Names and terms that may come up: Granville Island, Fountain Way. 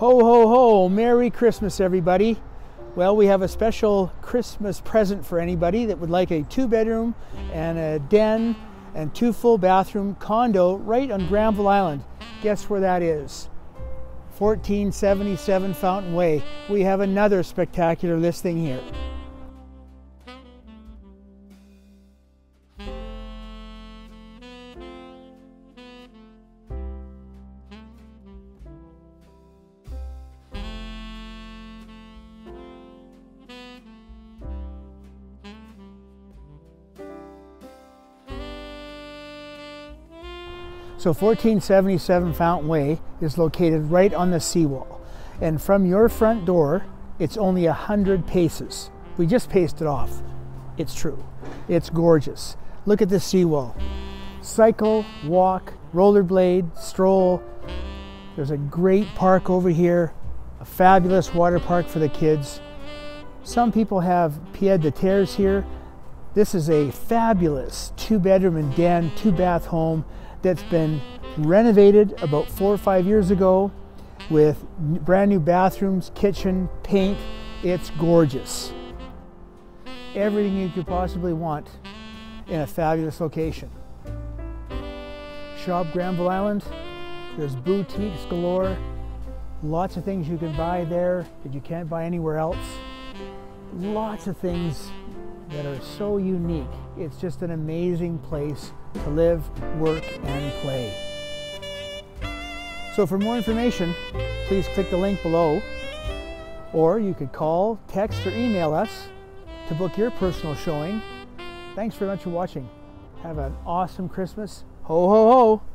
Ho, ho, ho, Merry Christmas, everybody. Well, we have a special Christmas present for anybody that would like a 2-bedroom and a den and 2 full-bathroom condo right on Granville Island. Guess where that is? 1477 Fountain Way. We have another spectacular listing here. So 1477 Fountain Way is located right on the seawall. And from your front door, it's only 100 paces. We just paced it off. It's true. It's gorgeous. Look at the seawall. Cycle, walk, rollerblade, stroll. There's a great park over here, a fabulous water park for the kids. Some people have pied de terres here. This is a fabulous 2-bedroom and den, 2-bath home that's been renovated about 4 or 5 years ago with brand new bathrooms, kitchen, paint. It's gorgeous. Everything you could possibly want in a fabulous location. Shop Granville Island. There's boutiques galore. Lots of things you can buy there that you can't buy anywhere else. Lots of things that are so unique. It's just an amazing place to live, work, and play. So for more information, please click the link below, or you could call, text, or email us to book your personal showing. Thanks very much for watching. Have an awesome Christmas. Ho, ho, ho!